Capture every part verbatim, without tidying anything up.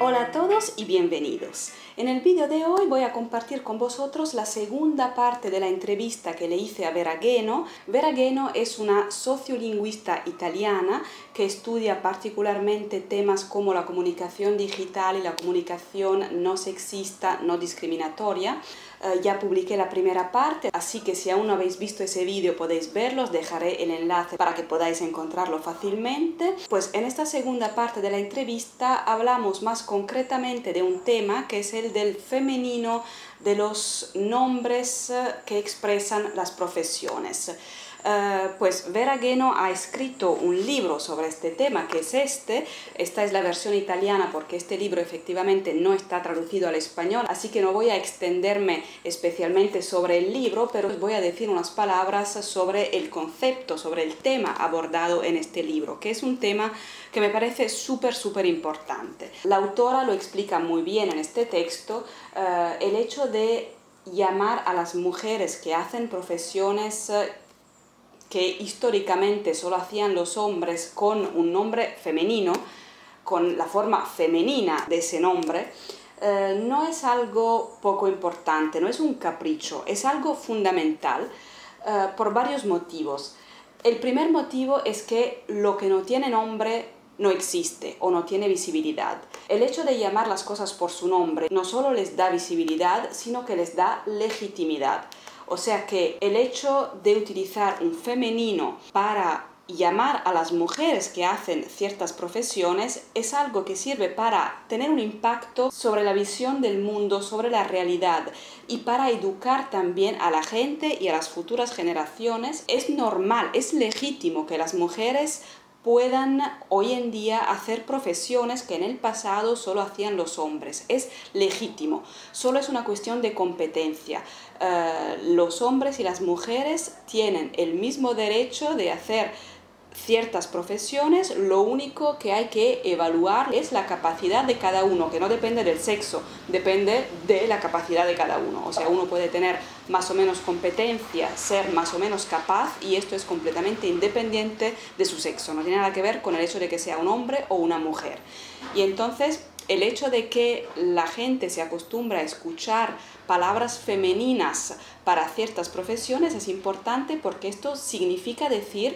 Hola a todos y bienvenidos. En el vídeo de hoy voy a compartir con vosotros la segunda parte de la entrevista que le hice a Vera Gheno. Vera Gheno es una sociolingüista italiana que estudia particularmente temas como la comunicación digital y la comunicación no sexista, no discriminatoria. Eh, ya publiqué la primera parte, así que si aún no habéis visto ese vídeo podéis verlo, os dejaré el enlace para que podáis encontrarlo fácilmente. Pues en esta segunda parte de la entrevista hablamos más concretamente de un tema que es el del femenino, de los nombres que expresan las profesiones. Eh, pues Vera Gheno ha escrito un libro sobre este tema, que es este. Esta es la versión italiana porque este libro efectivamente no está traducido al español, así que no voy a extenderme especialmente sobre el libro, pero os voy a decir unas palabras sobre el concepto, sobre el tema abordado en este libro, que es un tema que me parece súper, súper importante. La autora lo explica muy bien en este texto, eh, el hecho de llamar a las mujeres que hacen profesiones eh, que históricamente solo hacían los hombres con un nombre femenino, con la forma femenina de ese nombre, eh, no es algo poco importante, no es un capricho, es algo fundamental eh, por varios motivos. El primer motivo es que lo que no tiene nombre no existe o no tiene visibilidad. El hecho de llamar las cosas por su nombre no solo les da visibilidad, sino que les da legitimidad. O sea que el hecho de utilizar un femenino para llamar a las mujeres que hacen ciertas profesiones es algo que sirve para tener un impacto sobre la visión del mundo, sobre la realidad y para educar también a la gente y a las futuras generaciones. Es normal, es legítimo que las mujeres puedan hoy en día hacer profesiones que en el pasado solo hacían los hombres. Es legítimo, solo es una cuestión de competencia. Eh, los hombres y las mujeres tienen el mismo derecho de hacer ciertas profesiones, lo único que hay que evaluar es la capacidad de cada uno, que no depende del sexo, depende de la capacidad de cada uno. O sea, uno puede tener más o menos competencia, ser más o menos capaz, y esto es completamente independiente de su sexo, no tiene nada que ver con el hecho de que sea un hombre o una mujer. Y entonces, el hecho de que la gente se acostumbra a escuchar palabras femeninas para ciertas profesiones es importante porque esto significa decir: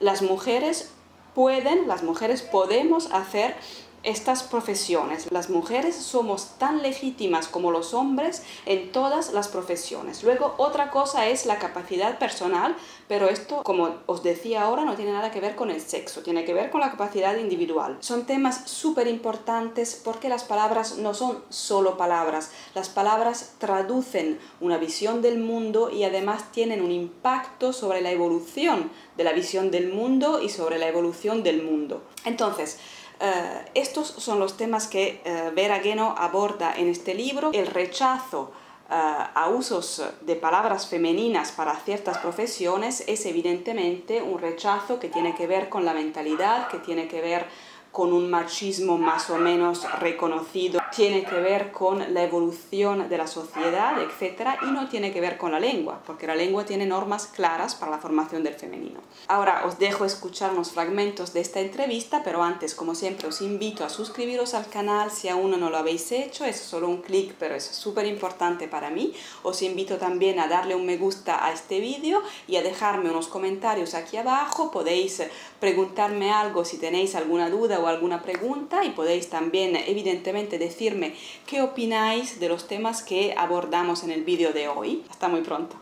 las mujeres pueden, las mujeres podemos hacer estas profesiones. Las mujeres somos tan legítimas como los hombres en todas las profesiones. Luego, otra cosa es la capacidad personal, pero esto, como os decía ahora, no tiene nada que ver con el sexo, tiene que ver con la capacidad individual. Son temas súper importantes porque las palabras no son solo palabras. Las palabras traducen una visión del mundo y además tienen un impacto sobre la evolución de la visión del mundo y sobre la evolución del mundo. Entonces, Uh, estos son los temas que uh, Vera Gheno aborda en este libro: el rechazo uh, a usos de palabras femeninas para ciertas profesiones es evidentemente un rechazo que tiene que ver con la mentalidad, que tiene que ver con un machismo más o menos reconocido, tiene que ver con la evolución de la sociedad, etcétera, y no tiene que ver con la lengua, porque la lengua tiene normas claras para la formación del femenino. Ahora os dejo escuchar unos fragmentos de esta entrevista, pero antes, como siempre, os invito a suscribiros al canal si aún no lo habéis hecho. Es solo un clic, pero es súper importante para mí. Os invito también a darle un me gusta a este vídeo y a dejarme unos comentarios aquí abajo. Podéis preguntarme algo si tenéis alguna duda o O alguna pregunta, y podéis también evidentemente decirme qué opináis de los temas que abordamos en el vídeo de hoy. Hasta muy pronto.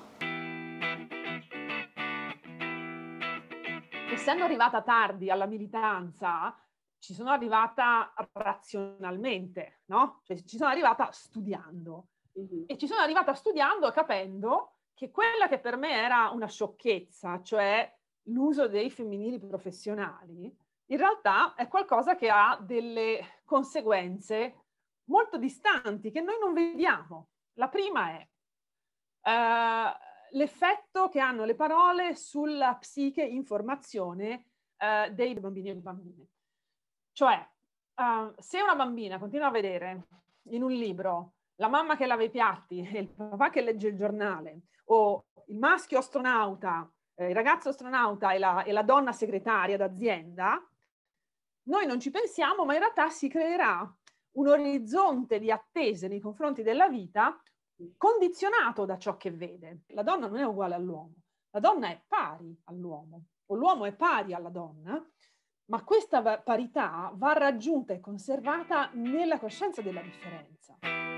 Essendo arrivata tardi alla militanza, ci sono arrivata razionalmente, no? Cioè, ci sono arrivata studiando. Uh-huh. E ci sono arrivata studiando e capendo che quella che per me era una sciocchezza, cioè l'uso dei femminili professionali, in realtà è qualcosa che ha delle conseguenze molto distanti che noi non vediamo. La prima è eh, l'effetto che hanno le parole sulla psiche in formazione eh, dei bambini e bambine. Cioè, eh, se una bambina continua a vedere in un libro la mamma che lava i piatti e il papà che legge il giornale, o il maschio astronauta, eh, il ragazzo astronauta e la, e la donna segretaria d'azienda, noi non ci pensiamo, ma in realtà si creerà un orizzonte di attese nei confronti della vita condizionato da ciò che vede. La donna non è uguale all'uomo, la donna è pari all'uomo, o l'uomo è pari alla donna, ma questa parità va raggiunta e conservata nella coscienza della differenza.